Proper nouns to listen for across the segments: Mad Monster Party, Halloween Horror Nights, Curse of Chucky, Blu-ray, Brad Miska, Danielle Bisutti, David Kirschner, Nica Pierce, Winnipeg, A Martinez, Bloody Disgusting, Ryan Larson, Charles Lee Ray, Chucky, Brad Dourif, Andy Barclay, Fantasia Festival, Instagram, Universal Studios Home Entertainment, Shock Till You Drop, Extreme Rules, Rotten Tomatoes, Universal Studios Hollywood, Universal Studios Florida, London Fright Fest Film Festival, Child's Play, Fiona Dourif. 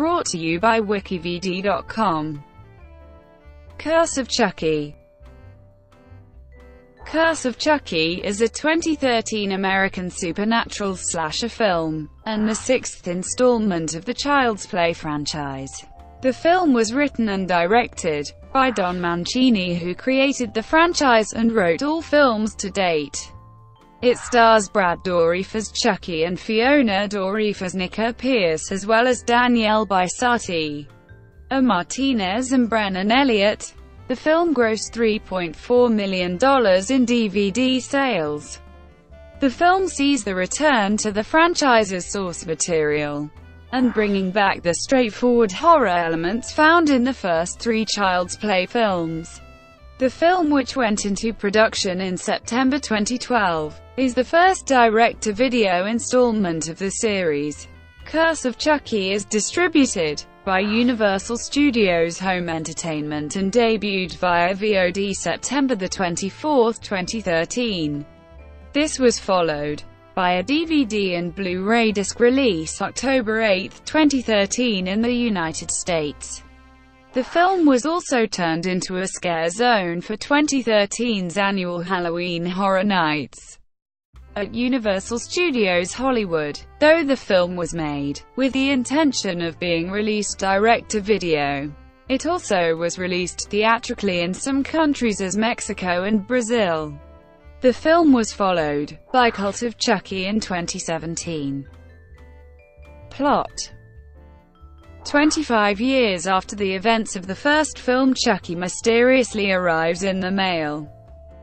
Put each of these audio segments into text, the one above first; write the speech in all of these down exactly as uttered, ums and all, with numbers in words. Brought to you by wikivd dot com. Curse of Chucky. Curse of Chucky is a twenty thirteen American supernatural slasher film, and the sixth installment of the Child's Play franchise. The film was written and directed by Don Mancini, who created the franchise and wrote all films to date. It stars Brad Dourif as Chucky and Fiona Dourif as Nica Pierce, as well as Danielle Bisutti, A Martinez and Brennan Elliott. The film grossed three point four million dollars in D V D sales. The film sees the return to the franchise's source material, and bringing back the straightforward horror elements found in the first three Child's Play films. The film, which went into production in September twenty twelve, is the first direct-to-video installment of the series. Curse of Chucky is distributed by Universal Studios Home Entertainment and debuted via V O D September twenty-fourth, twenty thirteen. This was followed by a D V D and Blu-ray disc release October eighth, twenty thirteen in the United States. The film was also turned into a scare zone for twenty thirteen's annual Halloween Horror Nights at Universal Studios Hollywood, though the film was made with the intention of being released direct-to-video. It also was released theatrically in some countries as Mexico and Brazil. The film was followed by Cult of Chucky in twenty seventeen. Plot. twenty-five years after the events of the first film, Chucky mysteriously arrives in the mail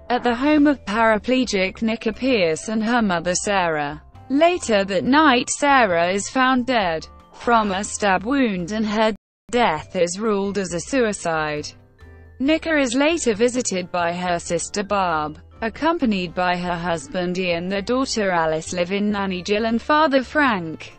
at the home of paraplegic Nica Pierce and her mother Sarah. Later that night, Sarah is found dead from a stab wound, and her death is ruled as a suicide. Nica is later visited by her sister Barb, accompanied by her husband Ian, their daughter Alice, live-in nanny Jill, and father Frank.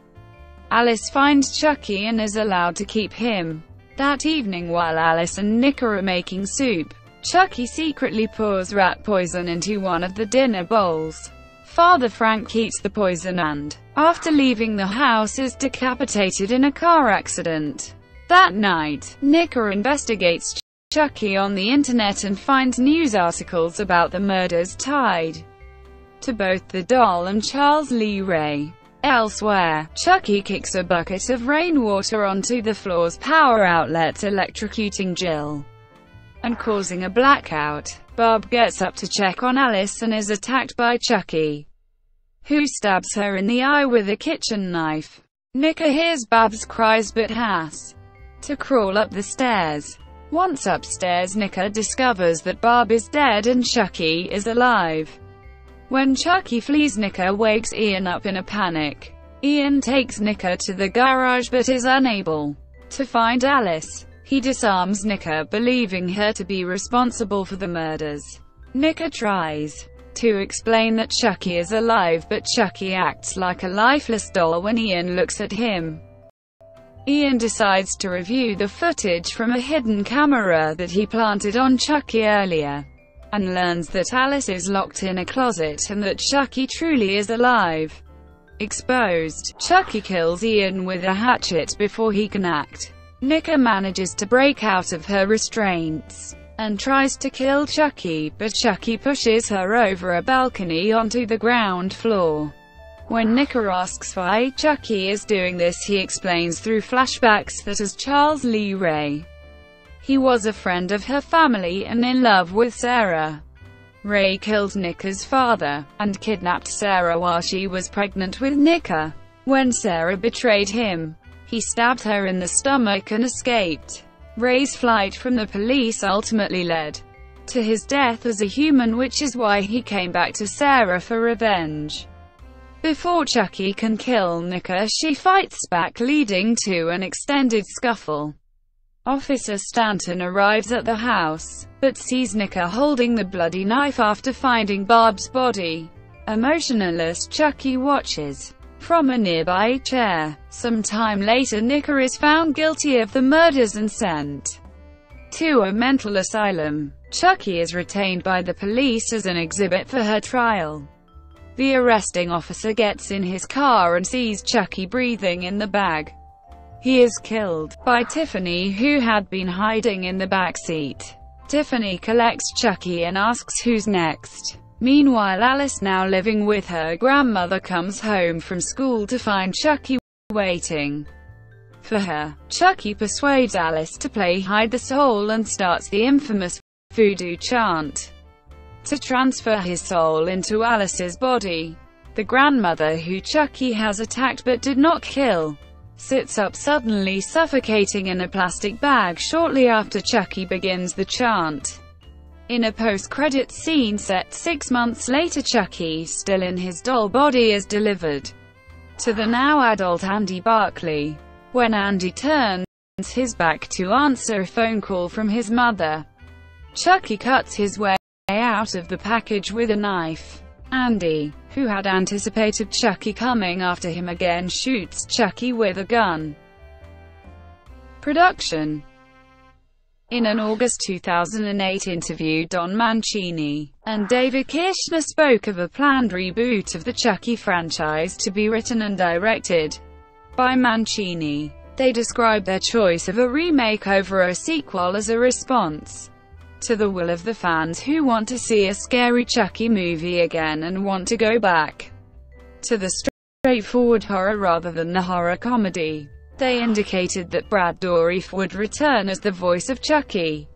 Alice finds Chucky and is allowed to keep him. That evening, while Alice and Nica are making soup, Chucky secretly pours rat poison into one of the dinner bowls. Father Frank eats the poison and, after leaving the house, is decapitated in a car accident. That night, Nica investigates Ch Chucky on the internet and finds news articles about the murders tied to both the doll and Charles Lee Ray. Elsewhere, Chucky kicks a bucket of rainwater onto the floor's power outlet, electrocuting Jill and causing a blackout. Barb gets up to check on Alice and is attacked by Chucky, who stabs her in the eye with a kitchen knife. Nica hears Barb's cries but has to crawl up the stairs. Once upstairs, Nica discovers that Barb is dead and Chucky is alive. When Chucky flees, Nica wakes Ian up in a panic. Ian takes Nica to the garage but is unable to find Alice. He disarms Nica, believing her to be responsible for the murders. Nica tries to explain that Chucky is alive, but Chucky acts like a lifeless doll when Ian looks at him. Ian decides to review the footage from a hidden camera that he planted on Chucky earlier, and learns that Alice is locked in a closet and that Chucky truly is alive. Exposed, Chucky kills Ian with a hatchet before he can act. Nica manages to break out of her restraints and tries to kill Chucky, but Chucky pushes her over a balcony onto the ground floor. When Nica asks why Chucky is doing this, he explains through flashbacks that as Charles Lee Ray, he was a friend of her family and in love with Sarah. Ray killed Nica's father and kidnapped Sarah while she was pregnant with Nica. When Sarah betrayed him, he stabbed her in the stomach and escaped. Ray's flight from the police ultimately led to his death as a human, which is why he came back to Sarah for revenge. Before Chucky can kill Nica, she fights back, leading to an extended scuffle. Officer Stanton arrives at the house, but sees Nica holding the bloody knife after finding Barb's body. Emotionless, Chucky watches from a nearby chair. Some time later, Nica is found guilty of the murders and sent to a mental asylum. Chucky is retained by the police as an exhibit for her trial. The arresting officer gets in his car and sees Chucky breathing in the bag. He is killed by Tiffany, who had been hiding in the backseat. Tiffany collects Chucky and asks who's next. Meanwhile, Alice, now living with her grandmother, comes home from school to find Chucky waiting for her. Chucky persuades Alice to play hide the soul and starts the infamous voodoo chant to transfer his soul into Alice's body. The grandmother, who Chucky has attacked but did not kill, sits up suddenly, suffocating in a plastic bag shortly after Chucky begins the chant. In a post-credits scene set six months later, Chucky, still in his doll body, is delivered to the now-adult Andy Barclay. When Andy turns his back to answer a phone call from his mother, Chucky cuts his way out of the package with a knife. Andy, who had anticipated Chucky coming after him again, shoots Chucky with a gun. Production. In an August two thousand eight interview, Don Mancini and David Kirschner spoke of a planned reboot of the Chucky franchise to be written and directed by Mancini. They described their choice of a remake over a sequel as a response to the will of the fans who want to see a scary Chucky movie again and want to go back to the straightforward horror rather than the horror comedy. They indicated that Brad Dourif would return as the voice of Chucky.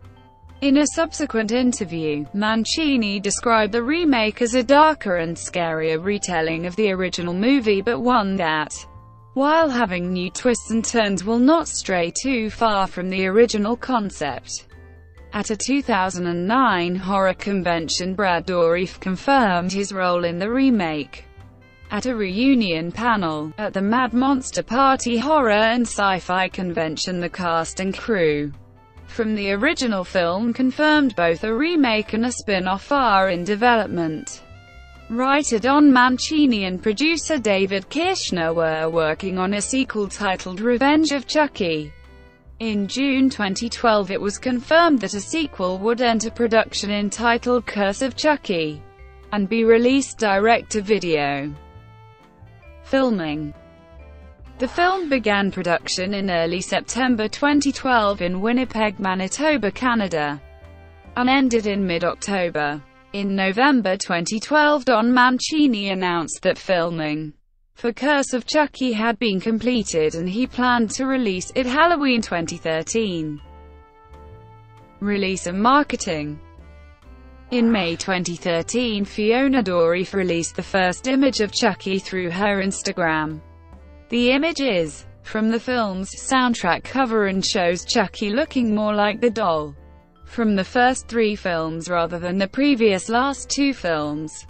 In a subsequent interview, Mancini described the remake as a darker and scarier retelling of the original movie, but one that, while having new twists and turns, will not stray too far from the original concept. At a two thousand nine horror convention, Brad Dourif confirmed his role in the remake. At a reunion panel at the Mad Monster Party horror and sci-fi convention, the cast and crew from the original film confirmed both a remake and a spin-off are in development. Writer Don Mancini and producer David Kirschner were working on a sequel titled Revenge of Chucky. In June twenty twelve, it was confirmed that a sequel would enter production entitled Curse of Chucky and be released direct-to-video. Filming. The film began production in early September twenty twelve in Winnipeg, Manitoba, Canada, and ended in mid-October. In November twenty twelve, Don Mancini announced that filming for Curse of Chucky had been completed and he planned to release it Halloween twenty thirteen. Release and marketing. In May twenty thirteen, Fiona Dourif released the first image of Chucky through her Instagram. The image is from the film's soundtrack cover and shows Chucky looking more like the doll from the first three films rather than the previous last two films.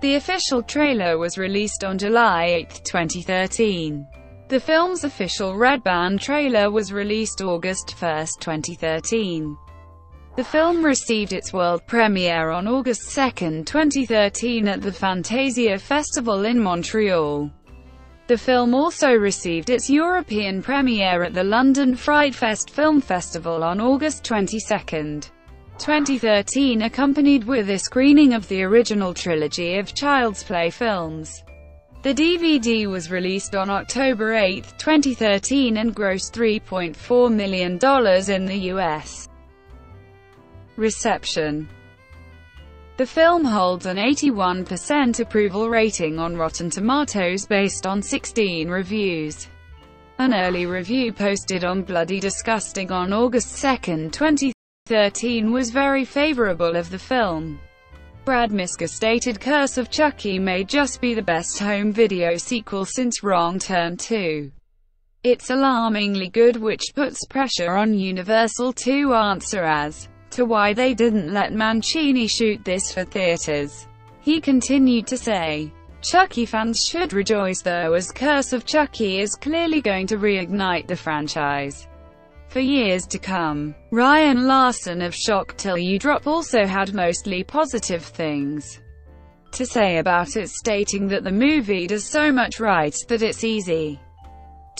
The official trailer was released on July eighth twenty thirteen. The film's official Red Band trailer was released August first twenty thirteen. The film received its world premiere on August second twenty thirteen at the Fantasia Festival in Montreal. The film also received its European premiere at the London Fright Fest Film Festival on August twenty-second twenty thirteen, accompanied with a screening of the original trilogy of Child's Play films. The D V D was released on October eighth twenty thirteen and grossed three point four million dollars in the U S Reception. The film holds an eighty-one percent approval rating on Rotten Tomatoes based on sixteen reviews. An early review posted on Bloody Disgusting on August second twenty thirteen was very favorable of the film. Brad Miska stated Curse of Chucky may just be the best home video sequel since Wrong Turn two. It's alarmingly good, which puts pressure on Universal to answer as to why they didn't let Mancini shoot this for theaters. He continued to say, Chucky fans should rejoice though, as Curse of Chucky is clearly going to reignite the franchise for years to come. Ryan Larson of Shock Till You Drop also had mostly positive things to say about it, stating that the movie does so much right that it's easy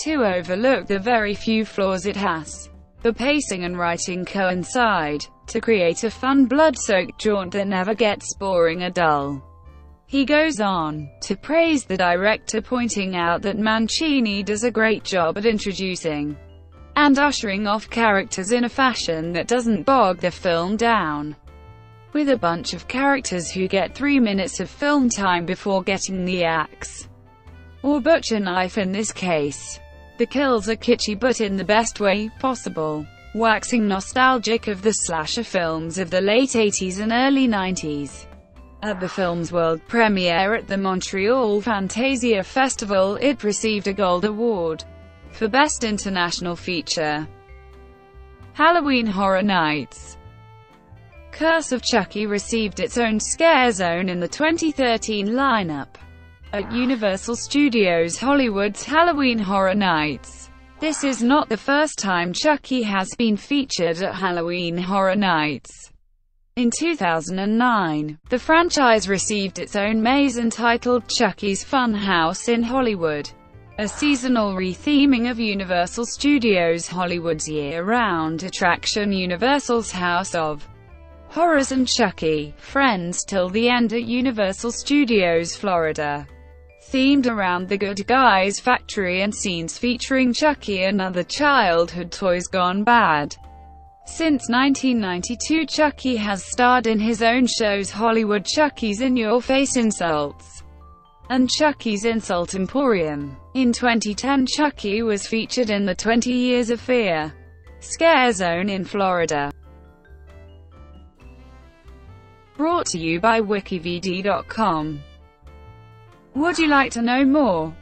to overlook the very few flaws it has. The pacing and writing coincide to create a fun blood-soaked jaunt that never gets boring or dull. He goes on to praise the director, pointing out that Mancini does a great job at introducing and ushering off characters in a fashion that doesn't bog the film down with a bunch of characters who get three minutes of film time before getting the axe, or butcher knife in this case. The kills are kitschy but in the best way possible, waxing nostalgic of the slasher films of the late eighties and early nineties. At the film's world premiere at the Montreal Fantasia Festival, it received a Gold Award for Best International Feature. Halloween Horror Nights. Curse of Chucky received its own scare zone in the twenty thirteen lineup at Universal Studios Hollywood's Halloween Horror Nights. This is not the first time Chucky has been featured at Halloween Horror Nights. In two thousand nine, the franchise received its own maze entitled Chucky's Fun House in Hollywood, a seasonal retheming of Universal Studios Hollywood's year-round attraction Universal's House of Horrors and Chucky, Friends Till the End at Universal Studios Florida, themed around the Good Guys factory and scenes featuring Chucky and other childhood toys gone bad. Since nineteen ninety-two, Chucky has starred in his own shows Hollywood Chucky's In Your Face Insults and Chucky's Insult Emporium. In twenty ten, Chucky was featured in the twenty Years of Fear Scare Zone in Florida. Brought to you by wiki v d dot com. Would you like to know more?